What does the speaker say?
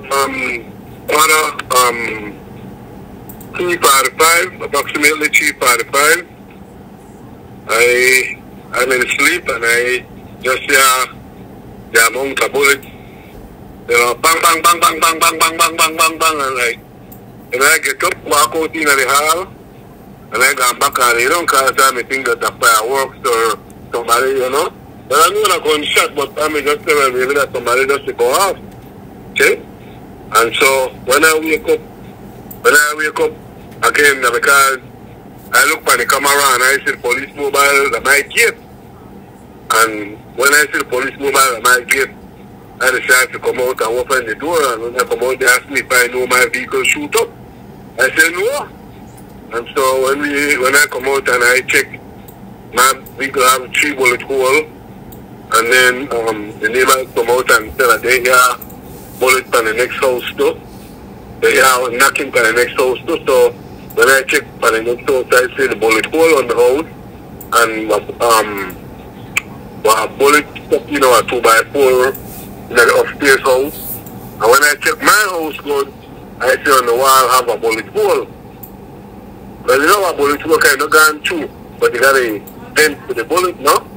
order 3:45, approximately 3:45. I'm in sleep and I just hear the amount of bullets. You know, bang, bang, bang, bang, bang, bang, bang, bang, bang, bang, bang, and like, and I get up, walk out in the hall, and I go back and they don't cause anything that the fireworks or somebody, you know. But I know not going shot, but I mean just tell me that somebody just go off. Okay? And so when I wake up again, because I look by the camera and I see the police mobile at my gate. And when I see the police mobile at my gate, I decide to come out and open the door, and when I come out they ask me if I know my vehicle shoot up. I say no. And so when I come out and I check, my vehicle have 3 bullet holes, and then the neighbors come out and tell that they hear bullets from the next house too. They hear knocking from the next house too. So when I check from the next house, I see the bullet hole on the house, and a bullet, you know, a 2x4 in the upstairs house. And when I check my house good, I see on the wall have a bullet hole. But you know, a bullet hole kind of gone through, but they got a. Then to the bullet, no?